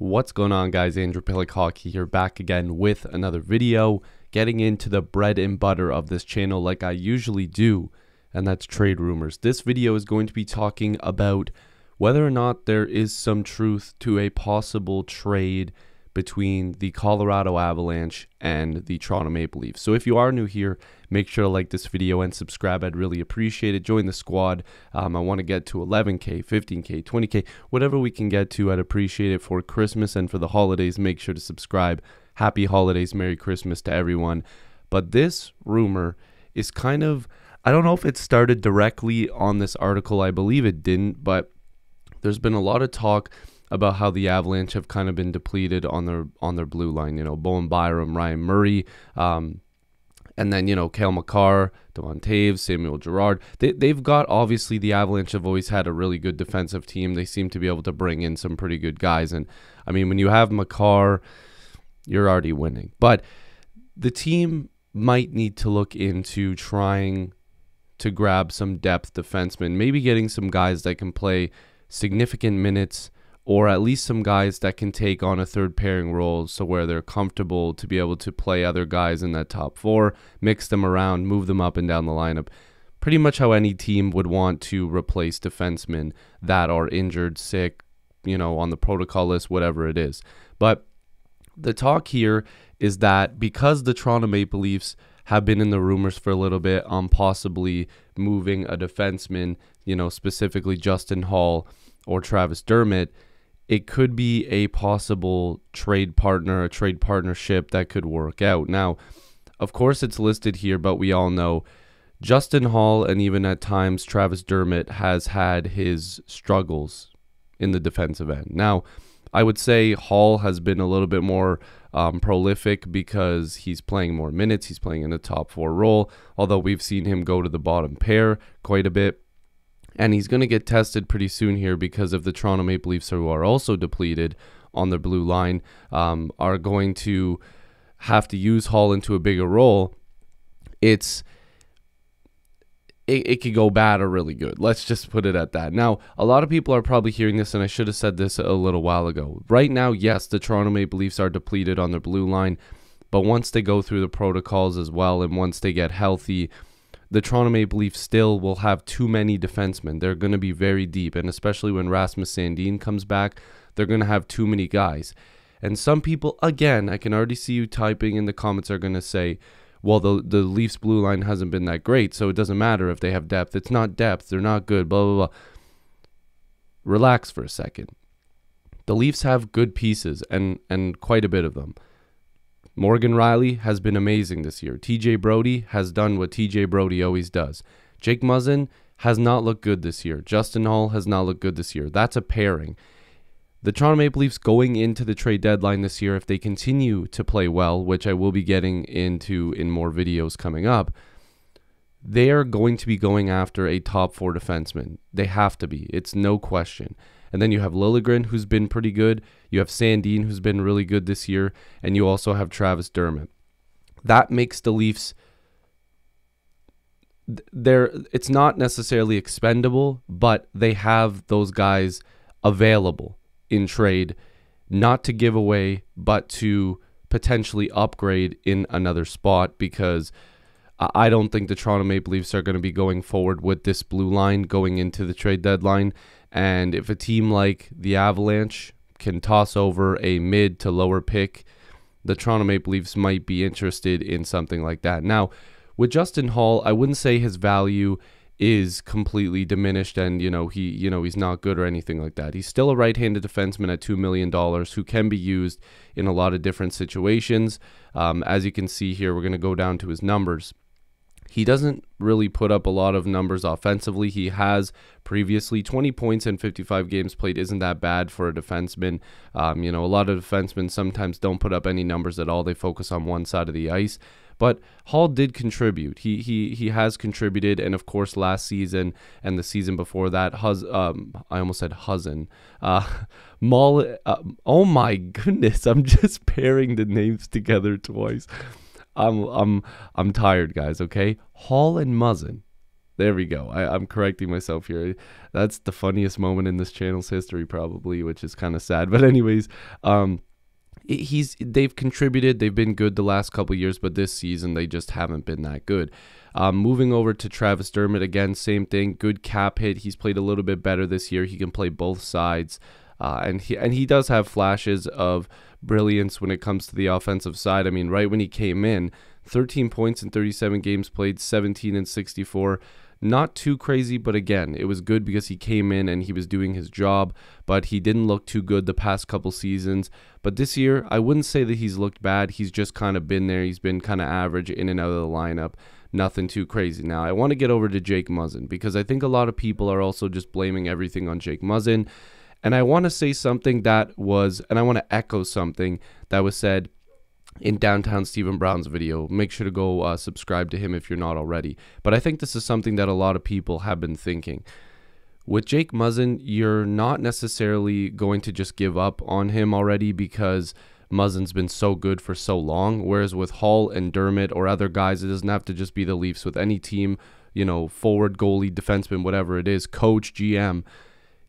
What's going on, guys? Andrew Piluk Hockey here, back again with another video, getting into the bread and butter of this channel like I usually do, and that's trade rumors. This video is going to be talking about whether or not there is some truth to a possible trade between the Colorado Avalanche and the Toronto Maple Leafs. So if you are new here, make sure to like this video and subscribe. I'd really appreciate it. Join the squad. I want to get to 11K, 15K, 20K, whatever we can get to. I'd appreciate it for Christmas and for the holidays. Make sure to subscribe. Happy holidays. Merry Christmas to everyone. But this rumor is kind of, I don't know if it started directly on this article. I believe it didn't, but there's been a lot of talk about how the Avalanche have kind of been depleted on their blue line. You know, Bowen Byram, Ryan Murray, and then, you know, Cale Makar, Devon Taves, Samuel Girard. They've got, obviously, the Avalanche have always had a really good defensive team. They seem to be able to bring in some pretty good guys. And, I mean, when you have Makar, you're already winning. But the team might need to look into trying to grab some depth defensemen, maybe getting some guys that can play significant minutes, or at least some guys that can take on a third pairing role, so where they're comfortable to be able to play other guys in that top four, mix them around, move them up and down the lineup. Pretty much how any team would want to replace defensemen that are injured, sick, you know, on the protocol list, whatever it is. But the talk here is that because the Toronto Maple Leafs have been in the rumors for a little bit on possibly moving a defenseman, you know, specifically Justin Holl or Travis Dermott, it could be a possible trade partner, a trade partnership that could work out. Now, of course, it's listed here, but we all know Justin Holl and even at times Travis Dermott has had his struggles in the defensive end. Now, I would say Holl has been a little bit more prolific because he's playing more minutes. He's playing in the top four role, although we've seen him go to the bottom pair quite a bit. And he's going to get tested pretty soon here because of the Toronto Maple Leafs, who are also depleted on their blue line, are going to have to use Holl into a bigger role. It could go bad or really good. Let's just put it at that. Now, a lot of people are probably hearing this, and I should have said this a little while ago. Right now, yes, the Toronto Maple Leafs are depleted on their blue line, but once they go through the protocols as well and once they get healthy, the Toronto Maple Leafs still will have too many defensemen. They're going to be very deep, and especially when Rasmus Sandin comes back, they're going to have too many guys. And some people, again, I can already see you typing in the comments, are going to say, well, the Leafs blue line hasn't been that great, so it doesn't matter if they have depth. It's not depth. They're not good, blah, blah, blah. Relax for a second. The Leafs have good pieces, and quite a bit of them. Morgan Rielly has been amazing this year. TJ Brodie has done what TJ Brodie always does. Jake Muzzin has not looked good this year. Justin Holl has not looked good this year. That's a pairing. The Toronto Maple Leafs going into the trade deadline this year, if they continue to play well, which I will be getting into in more videos coming up, they are going to be going after a top four defenseman. They have to be. It's no question. And then you have Lilligren, who's been pretty good. You have Sandin, who's been really good this year. And you also have Travis Dermott. That makes the Leafs, it's not necessarily expendable, but they have those guys available in trade, not to give away, but to potentially upgrade in another spot, because I don't think the Toronto Maple Leafs are going to be going forward with this blue line going into the trade deadline. And if a team like the Avalanche can toss over a mid to lower pick, the Toronto Maple Leafs might be interested in something like that. Now, with Justin Holl, I wouldn't say his value is completely diminished and, you know, he's not good or anything like that. He's still a right-handed defenseman at $2 million who can be used in a lot of different situations. As you can see here, we're going to go down to his numbers. He doesn't really put up a lot of numbers offensively. He has previously 20 points in 55 games played. Isn't that bad for a defenseman? You know, a lot of defensemen sometimes don't put up any numbers at all. They focus on one side of the ice. But Holl did contribute. He has contributed, and of course last season and the season before that, I almost said Muzzin. Oh my goodness! I'm just pairing the names together twice. I'm tired, guys. Okay, Holl and Muzzin. There we go. I'm correcting myself here. That's the funniest moment in this channel's history, probably, which is kind of sad. But anyways, they've contributed. They've been good the last couple years, but this season they just haven't been that good. Moving over to Travis Dermott, again, same thing. Good cap hit. He's played a little bit better this year. He can play both sides. And he does have flashes of brilliance when it comes to the offensive side. I mean, right when he came in, 13 points in 37 games played, 17 and 64. Not too crazy, but again, it was good because he came in and he was doing his job, but he didn't look too good the past couple seasons. But this year, I wouldn't say that he's looked bad. He's just kind of been there. He's been kind of average in and out of the lineup. Nothing too crazy. Now, I want to get over to Jake Muzzin because I think a lot of people are also just blaming everything on Jake Muzzin. And I want to say something that was, and I want to echo something that was said in Downtown Stephen Brown's video. Make sure to go subscribe to him if you're not already. But I think this is something that a lot of people have been thinking. With Jake Muzzin, you're not necessarily going to just give up on him already because Muzzin's been so good for so long. Whereas with Holl and Dermott or other guys, it doesn't have to just be the Leafs. With any team, you know, forward, goalie, defenseman, whatever it is, coach, GM,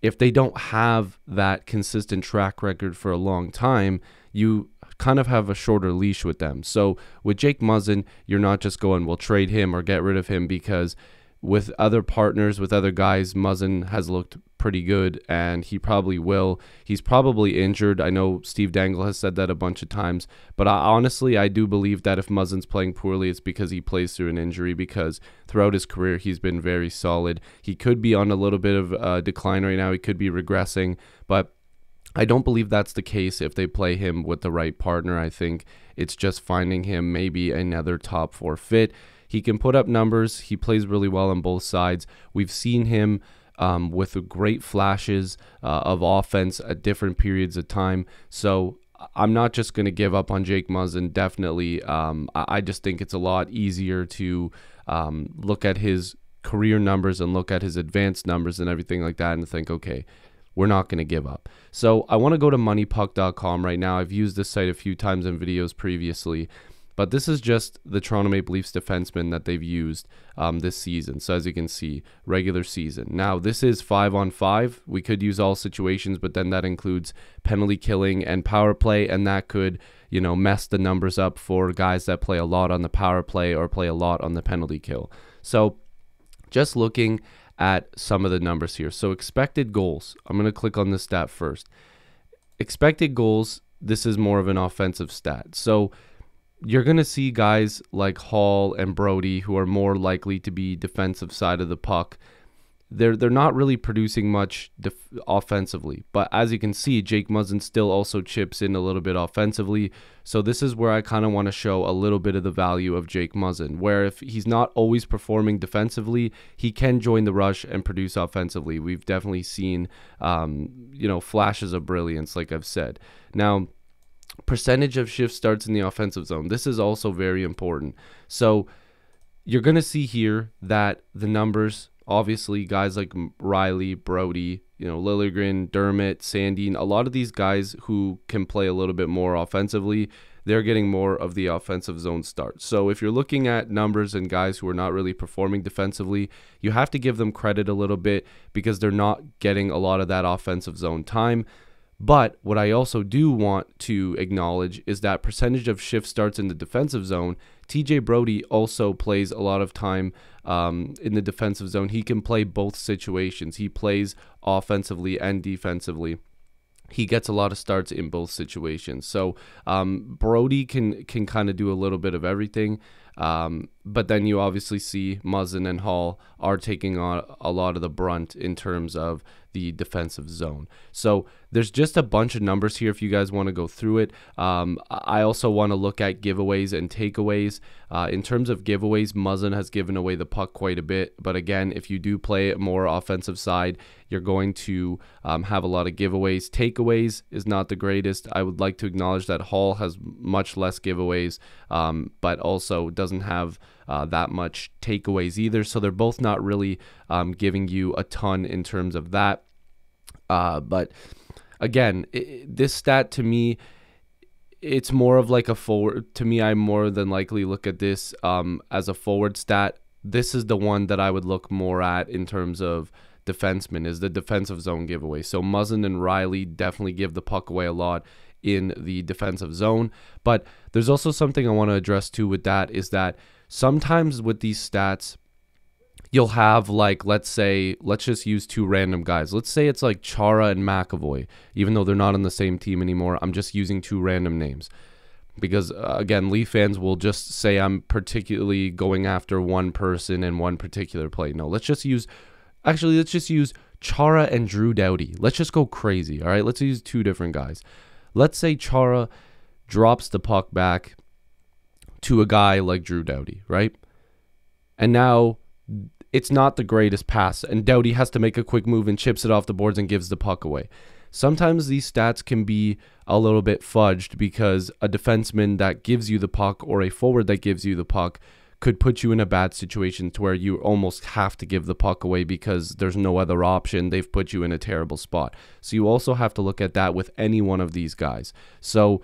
if they don't have that consistent track record for a long time, you kind of have a shorter leash with them. So with Jake Muzzin, you're not just going, we'll trade him or get rid of him, because with other partners, with other guys, Muzzin has looked pretty good and he probably will. He's probably injured. I know Steve Dangle has said that a bunch of times, but I honestly do believe that if Muzzin's playing poorly, it's because he plays through an injury, because throughout his career, he's been very solid. He could be on a little bit of decline right now. He could be regressing, but I don't believe that's the case if they play him with the right partner. I think it's just finding him maybe another top four fit. He can put up numbers. He plays really well on both sides. We've seen him with great flashes of offense at different periods of time. So I'm not just going to give up on Jake Muzzin, definitely. I just think it's a lot easier to look at his career numbers and look at his advanced numbers and everything like that and think, okay, we're not going to give up. So I want to go to moneypuck.com right now. I've used this site a few times in videos previously, but this is just the Toronto Maple Leafs defensemen that they've used this season. So as you can see, regular season. Now, this is 5-on-5. We could use all situations, but then that includes penalty killing and power play, and that could, you know, mess the numbers up for guys that play a lot on the power play or play a lot on the penalty kill. So just looking at some of the numbers here. So expected goals. I'm going to click on this stat first. Expected goals, this is more of an offensive stat. So you're going to see guys like Holl and Brodie, who are more likely to be defensive side of the puck. They're not really producing much offensively, but as you can see, Jake Muzzin still also chips in a little bit offensively. So this is where I kind of want to show a little bit of the value of Jake Muzzin, where if he's not always performing defensively, he can join the rush and produce offensively. We've definitely seen, you know, flashes of brilliance, like I've said. Now, percentage of shift starts in the offensive zone. This is also very important. So you're going to see here that the numbers, obviously, guys like Rielly, Brodie, you know, Lilligren, Dermott, Sandin, a lot of these guys who can play a little bit more offensively, they're getting more of the offensive zone start. So if you're looking at numbers and guys who are not really performing defensively, you have to give them credit a little bit because they're not getting a lot of that offensive zone time. But what I also do want to acknowledge is that percentage of shift starts in the defensive zone. TJ Brodie also plays a lot of time in the defensive zone. He can play both situations. He plays offensively and defensively. He gets a lot of starts in both situations. So Brodie can kind of do a little bit of everything. But then you obviously see Muzzin and Holl are taking on a lot of the brunt in terms of the defensive zone. So there's just a bunch of numbers here if you guys want to go through it. I also want to look at giveaways and takeaways. In terms of giveaways, Muzzin has given away the puck quite a bit. But again, if you do play more offensive side, you're going to have a lot of giveaways. Takeaways is not the greatest. I would like to acknowledge that Holl has much less giveaways, but also doesn't have that much takeaways either. So they're both not really giving you a ton in terms of that. But again, this stat to me, it's more of like a forward. To me, I more than likely look at this as a forward stat this is the one that I would look more at in terms of defensemen, is the defensive zone giveaway. So Muzzin and Rielly definitely give the puck away a lot in the defensive zone. But there's also something I want to address too with that, is that sometimes with these stats, you'll have, like, let's say, let's just use two random guys. Let's say it's like Chara and McAvoy, even though they're not on the same team anymore. I'm just using two random names because, again, Leaf fans will just say I'm particularly going after one person and one particular play. No, let's just use, actually, let's just use Chara and Drew Doughty. Let's just go crazy, all right? Let's use two different guys. Let's say Chara drops the puck back to a guy like Drew Doughty, right? And now it's not the greatest pass, and Doughty has to make a quick move and chips it off the boards and gives the puck away. Sometimes these stats can be a little bit fudged because a defenseman that gives you the puck or a forward that gives you the puck could put you in a bad situation to where you almost have to give the puck away because there's no other option. They've put you in a terrible spot. So you also have to look at that with any one of these guys. So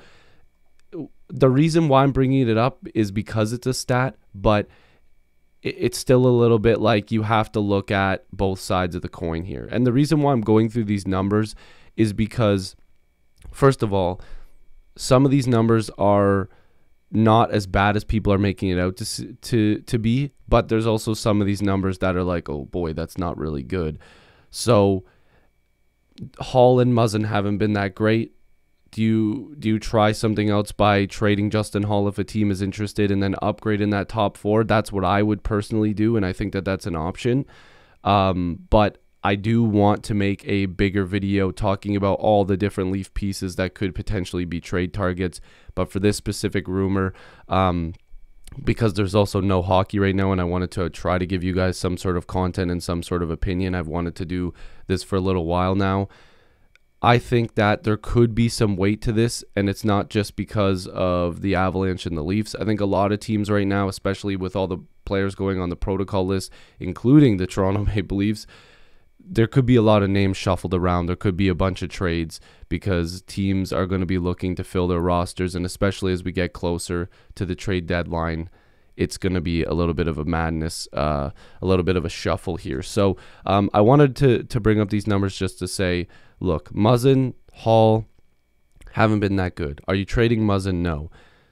the reason why I'm bringing it up is because it's a stat, but it's still a little bit like you have to look at both sides of the coin here. And the reason why I'm going through these numbers is because, first of all, some of these numbers are not as bad as people are making it out to be, but there's also some of these numbers that are like, oh boy, that's not really good. So Holl and Muzzin haven't been that great. Do you try something else by trading Justin Holl if a team is interested and then upgrade in that top four? That's what I would personally do, and I think that that's an option. But I do want to make a bigger video talking about all the different Leaf pieces that could potentially be trade targets. But for this specific rumor, because there's also no hockey right now and I wanted to try to give you guys some sort of content and some sort of opinion, I've wanted to do this for a little while now. I think that there could be some weight to this, and it's not just because of the Avalanche and the Leafs. I think a lot of teams right now, especially with all the players going on the protocol list, including the Toronto Maple Leafs, there could be a lot of names shuffled around. There could be a bunch of trades because teams are going to be looking to fill their rosters, and especially as we get closer to the trade deadline, it's going to be a little bit of a madness, a little bit of a shuffle here. So I wanted to bring up these numbers just to say, look, Muzzin, Holl haven't been that good. Are you trading Muzzin? No.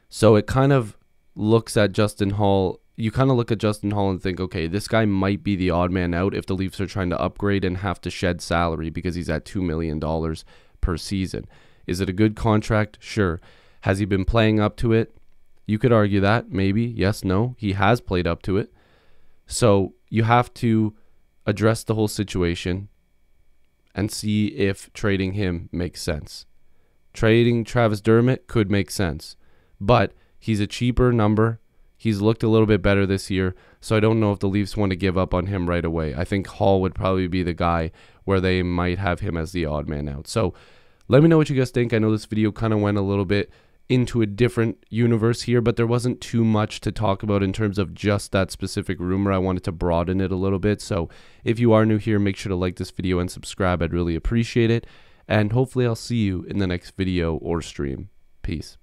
So it kind of looks at Justin Holl. You kind of look at Justin Holl and think, okay, this guy might be the odd man out if the Leafs are trying to upgrade and have to shed salary because he's at $2 million per season. Is it a good contract? Sure. Has he been playing up to it? You could argue that, maybe, yes, no. He has played up to it. So you have to address the whole situation and see if trading him makes sense. Trading Travis Dermott could make sense, but he's a cheaper number. He's looked a little bit better this year, so I don't know if the Leafs want to give up on him right away. I think Holl would probably be the guy where they might have him as the odd man out. So let me know what you guys think. I know this video kind of went a little bit into a different universe here, but there wasn't too much to talk about in terms of just that specific rumor. I wanted to broaden it a little bit. So if you are new here, make sure to like this video and subscribe. I'd really appreciate it. And hopefully I'll see you in the next video or stream. Peace.